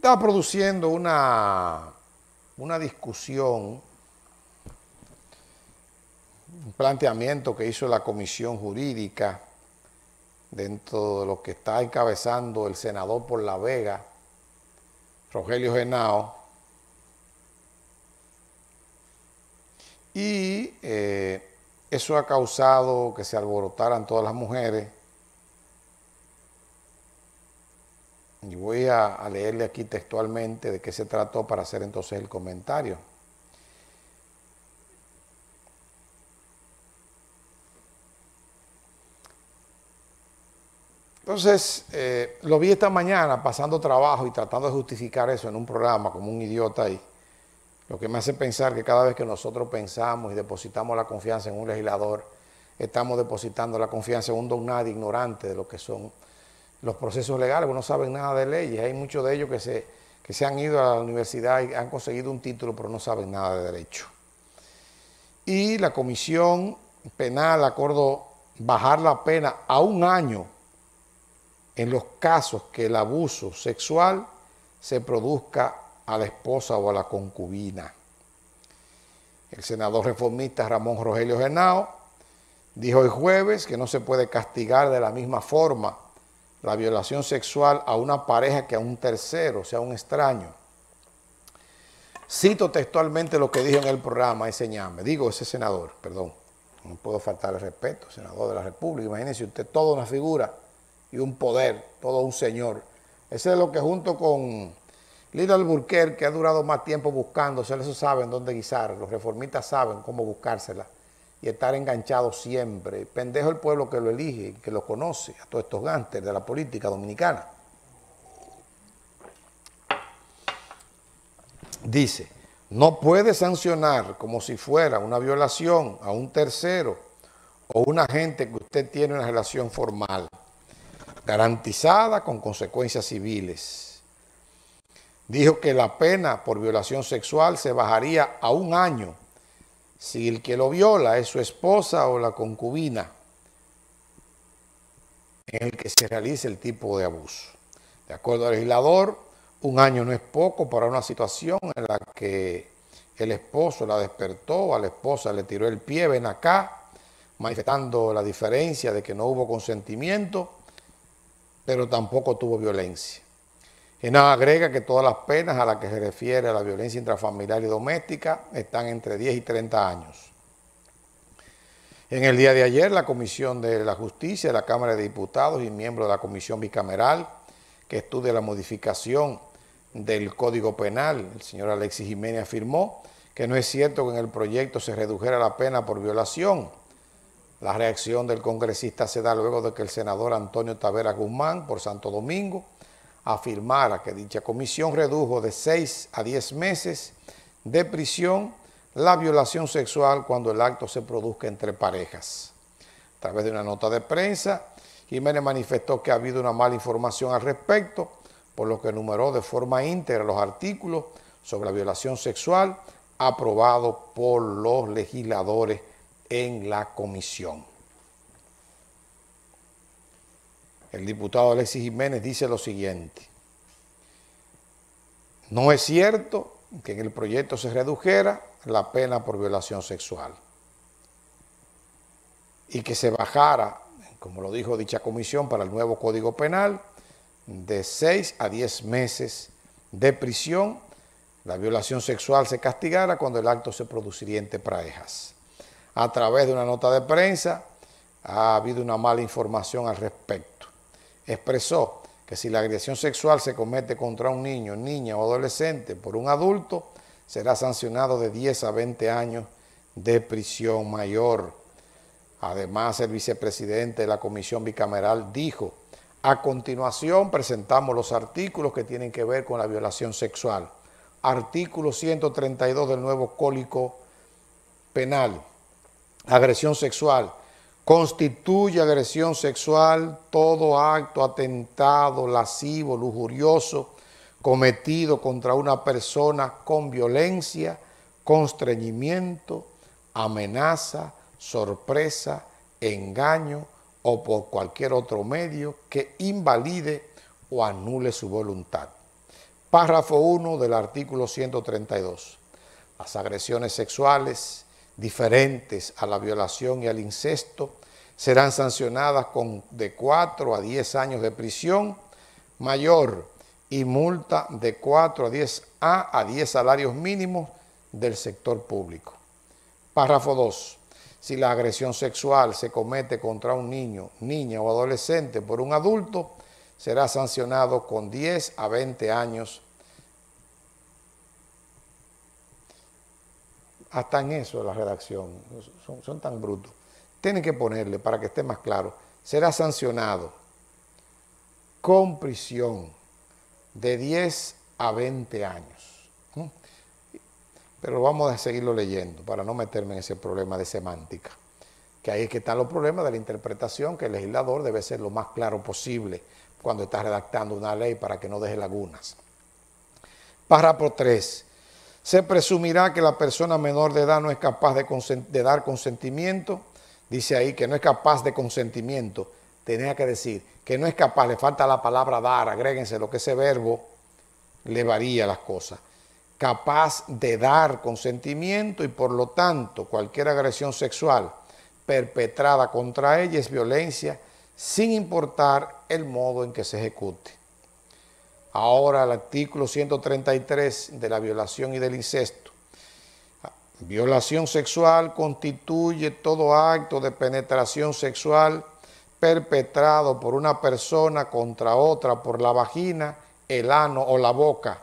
Está produciendo una discusión, un planteamiento que hizo la comisión jurídica dentro de lo que está encabezando el senador por La Vega, Rogelio Genao, y eso ha causado que se alborotaran todas las mujeres. Y voy a leerle aquí textualmente de qué se trató para hacer entonces el comentario. Entonces, lo vi esta mañana pasando trabajo y tratando de justificar eso en un programa como un idiota ahí. Lo que me hace pensar que cada vez que nosotros pensamos y depositamos la confianza en un legislador, estamos depositando la confianza en un don nadie ignorante de lo que son los procesos legales, no saben nada de leyes. Hay muchos de ellos que se han ido a la universidad y han conseguido un título, pero no saben nada de derecho. Y la Comisión Penal acordó bajar la pena a 1 año en los casos que el abuso sexual se produzca a la esposa o a la concubina. El senador reformista Ramón Rogelio Genao dijo el jueves que no se puede castigar de la misma forma la violación sexual a una pareja que a un tercero, o sea, un extraño. Cito textualmente lo que dijo en el programa, ese senador, perdón, no puedo faltar el respeto, senador de la República. Imagínense usted, toda una figura y un poder, todo un señor. Ese es lo que junto con Lidia Burquel, que ha durado más tiempo buscándosela, eso saben dónde guisar, los reformistas saben cómo buscársela y estar enganchado siempre. Pendejo el pueblo que lo elige, que lo conoce, a todos estos gánsteres de la política dominicana. Dice, no puede sancionar como si fuera una violación a un tercero o una gente que usted tiene una relación formal, garantizada con consecuencias civiles. Dijo que la pena por violación sexual se bajaría a 1 año, si el que lo viola es su esposa o la concubina en el que se realice el tipo de abuso. De acuerdo al legislador, 1 año no es poco para una situación en la que el esposo la despertó, a la esposa le tiró el pie, ven acá, manifestando la diferencia de que no hubo consentimiento, pero tampoco tuvo violencia. Genao agrega que todas las penas a las que se refiere a la violencia intrafamiliar y doméstica están entre 10 y 30 años. En el día de ayer, la Comisión de la Justicia de la Cámara de Diputados y miembros de la Comisión Bicameral que estudia la modificación del Código Penal, el señor Alexis Jiménez, afirmó que no es cierto que en el proyecto se redujera la pena por violación. La reacción del congresista se da luego de que el senador Antonio Tavera Guzmán, por Santo Domingo, afirmara que dicha comisión redujo de 6 a 10 meses de prisión la violación sexual cuando el acto se produzca entre parejas. A través de una nota de prensa, Jiménez manifestó que ha habido una mala información al respecto, por lo que enumeró de forma íntegra los artículos sobre la violación sexual aprobados por los legisladores en la comisión. El diputado Alexis Jiménez dice lo siguiente: no es cierto que en el proyecto se redujera la pena por violación sexual y que se bajara, como lo dijo dicha comisión, para el nuevo Código Penal, de 6 a 10 meses de prisión. La violación sexual se castigara cuando el acto se produciría entre parejas. A través de una nota de prensa ha habido una mala información al respecto. Expresó que si la agresión sexual se comete contra un niño, niña o adolescente por un adulto, será sancionado de 10 a 20 años de prisión mayor. Además, el vicepresidente de la Comisión Bicameral dijo, a continuación presentamos los artículos que tienen que ver con la violación sexual. Artículo 132 del nuevo Código Penal. Agresión sexual. Constituye agresión sexual todo acto atentado, lascivo, lujurioso, cometido contra una persona con violencia, constreñimiento, amenaza, sorpresa, engaño o por cualquier otro medio que invalide o anule su voluntad. Párrafo 1 del artículo 132. Las agresiones sexuales diferentes a la violación y al incesto serán sancionadas con de 4 a 10 años de prisión mayor y multa de 4 a 10 salarios mínimos del sector público. Párrafo 2. Si la agresión sexual se comete contra un niño, niña o adolescente por un adulto, será sancionado con 10 a 20 años. Hasta en eso la redacción, son tan brutos. Tienen que ponerle, para que esté más claro, será sancionado con prisión de 10 a 20 años. Pero vamos a seguirlo leyendo para no meterme en ese problema de semántica, que ahí es que están los problemas de la interpretación, que el legislador debe ser lo más claro posible cuando está redactando una ley para que no deje lagunas. Párrafo 3. Se presumirá que la persona menor de edad no es capaz de dar consentimiento. Dice ahí que no es capaz de consentimiento. Tenía que decir que no es capaz, le falta la palabra dar, agréguense lo que ese verbo le varía las cosas. Capaz de dar consentimiento y por lo tanto cualquier agresión sexual perpetrada contra ella es violencia sin importar el modo en que se ejecute. Ahora el artículo 133 de la violación y del incesto. Violación sexual constituye todo acto de penetración sexual perpetrado por una persona contra otra por la vagina, el ano o la boca,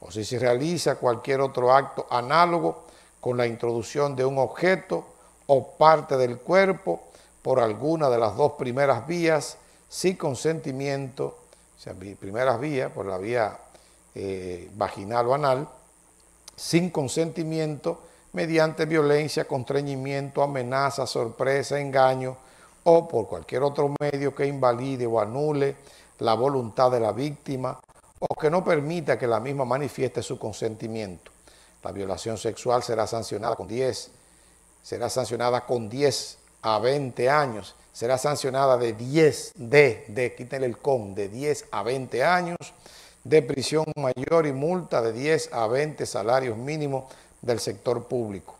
o si se realiza cualquier otro acto análogo con la introducción de un objeto o parte del cuerpo por alguna de las dos primeras vías sin consentimiento, o sea, primeras vías, por la vía vaginal o anal, sin consentimiento, mediante violencia, constreñimiento, amenaza, sorpresa, engaño o por cualquier otro medio que invalide o anule la voluntad de la víctima o que no permita que la misma manifieste su consentimiento. La violación sexual será sancionada con 10 a 20 años, será sancionada de 10 a 20 años, de prisión mayor y multa de 10 a 20 salarios mínimos del sector público.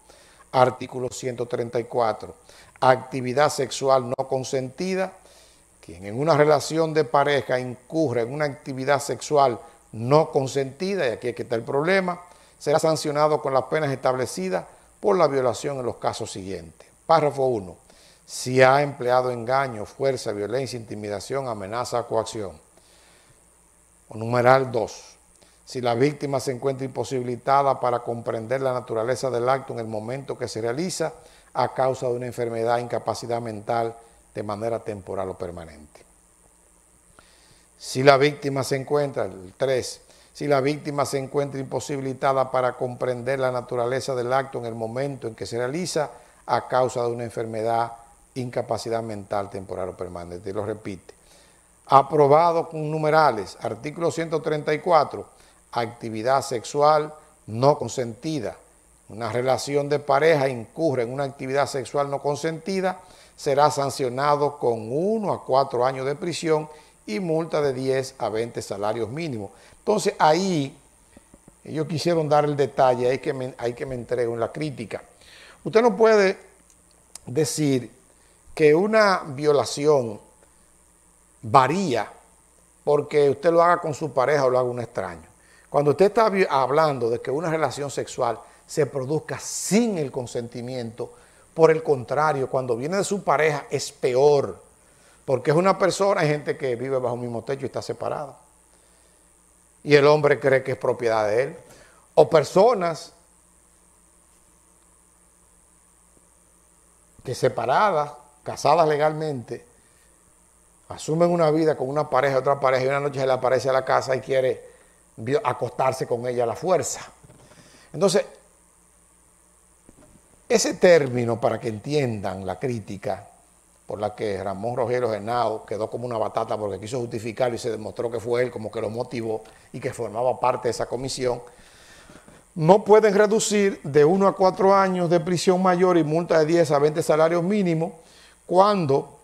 Artículo 134. Actividad sexual no consentida. Quien en una relación de pareja incurra en una actividad sexual no consentida, y aquí es que está el problema, será sancionado con las penas establecidas por la violación en los casos siguientes. Párrafo 1. Si ha empleado engaño, fuerza, violencia, intimidación, amenaza, coacción. Numeral 2. Si la víctima se encuentra imposibilitada para comprender la naturaleza del acto en el momento que se realiza a causa de una enfermedad, incapacidad mental, de manera temporal o permanente. Si la víctima se encuentra, el 3, si la víctima se encuentra imposibilitada para comprender la naturaleza del acto en el momento en que se realiza a causa de una enfermedad, incapacidad mental, temporal o permanente. Y lo repite. Aprobado con numerales, artículo 134, actividad sexual no consentida. Una relación de pareja incurre en una actividad sexual no consentida, será sancionado con 1 a 4 años de prisión y multa de 10 a 20 salarios mínimos. Entonces ahí ellos quisieron dar el detalle, hay que me entrego en la crítica. Usted no puede decir que una violación varía porque usted lo haga con su pareja o lo haga un extraño. Cuando usted está hablando de que una relación sexual se produzca sin el consentimiento, por el contrario, cuando viene de su pareja es peor, porque es una persona, hay gente que vive bajo el mismo techo y está separada, y el hombre cree que es propiedad de él, o personas que separadas, casadas legalmente, asumen una vida con una pareja, otra pareja, y una noche se le aparece a la casa y quiere acostarse con ella a la fuerza. Entonces, ese término, para que entiendan la crítica por la que Ramón Rogelio Genao quedó como una batata porque quiso justificarlo y se demostró que fue él como que lo motivó y que formaba parte de esa comisión, no pueden reducir de 1 a 4 años de prisión mayor y multa de 10 a 20 salarios mínimos cuando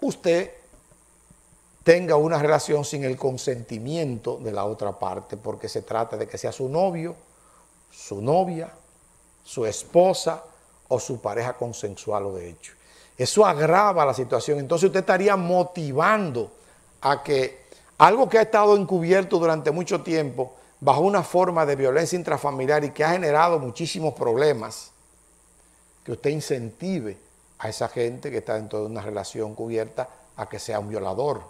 usted tenga una relación sin el consentimiento de la otra parte, porque se trata de que sea su novio, su novia, su esposa o su pareja consensual o de hecho. Eso agrava la situación. Entonces usted estaría motivando a que algo que ha estado encubierto durante mucho tiempo bajo una forma de violencia intrafamiliar y que ha generado muchísimos problemas, que usted incentive a esa gente que está dentro de una relación cubierta a que sea un violador.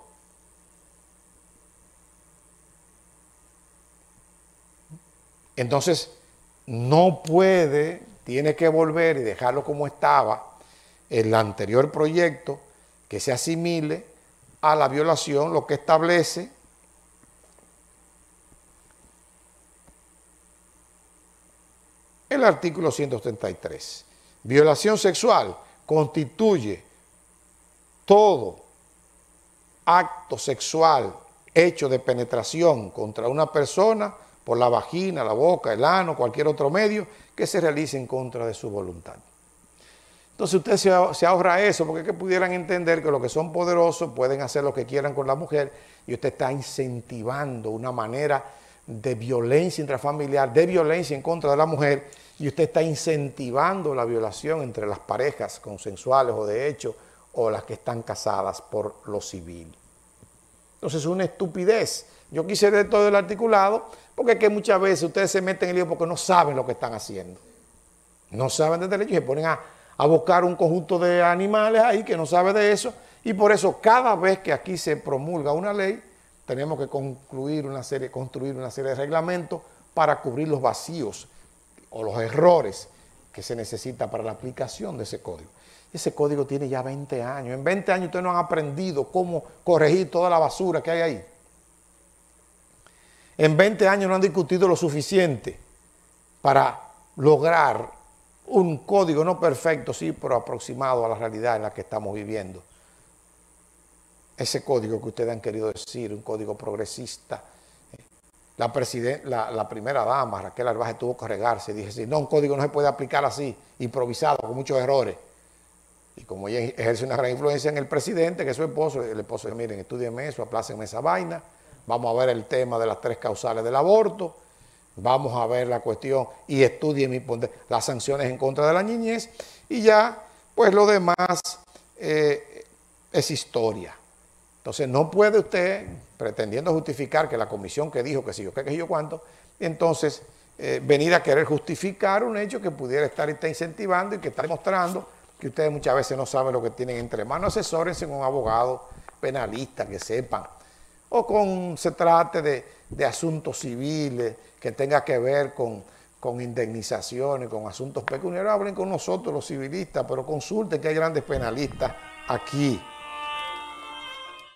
Entonces, no puede, tiene que volver y dejarlo como estaba el anterior proyecto, que se asimile a la violación, lo que establece el artículo 133. Violación sexual constituye todo acto sexual, hecho de penetración contra una persona por la vagina, la boca, el ano, cualquier otro medio, que se realice en contra de su voluntad. Entonces usted se ahorra eso, porque es que pudieran entender que los que son poderosos pueden hacer lo que quieran con la mujer, y usted está incentivando una manera de violencia intrafamiliar, de violencia en contra de la mujer, y usted está incentivando la violación entre las parejas consensuales o de hecho, o las que están casadas por lo civil. Entonces es una estupidez. Yo quise leer todo el articulado, porque es que muchas veces ustedes se meten en el lío porque no saben lo que están haciendo. No saben de derecho y se ponen a buscar un conjunto de animales ahí que no sabe de eso. Y por eso cada vez que aquí se promulga una ley, tenemos que construir una serie de reglamentos para cubrir los vacíos o los errores que se necesita para la aplicación de ese código. Ese código tiene ya 20 años. En 20 años ustedes no han aprendido cómo corregir toda la basura que hay ahí. En 20 años no han discutido lo suficiente para lograr un código no perfecto, sí, pero aproximado a la realidad en la que estamos viviendo. Ese código que ustedes han querido decir, un código progresista. La primera dama, Raquel Arbaje, tuvo que regarse. Dije, sí, no, un código no se puede aplicar así, improvisado, con muchos errores. Y como ella ejerce una gran influencia en el presidente, que es su esposo, el esposo dice, miren, estudienme eso, aplácenme esa vaina, vamos a ver el tema de las 3 causales del aborto, vamos a ver la cuestión y estudienme las sanciones en contra de la niñez, y ya, pues lo demás es historia. Entonces no puede usted, pretendiendo justificar que la comisión que dijo que sí, yo qué, que yo cuánto, entonces venir a querer justificar un hecho que pudiera estar incentivando y que está demostrando que ustedes muchas veces no saben lo que tienen entre manos. Asesórense con un abogado penalista que sepan, o con se trate de asuntos civiles que tenga que ver con indemnizaciones, con asuntos pecuniarios. Hablen con nosotros los civilistas, pero consulten que hay grandes penalistas aquí.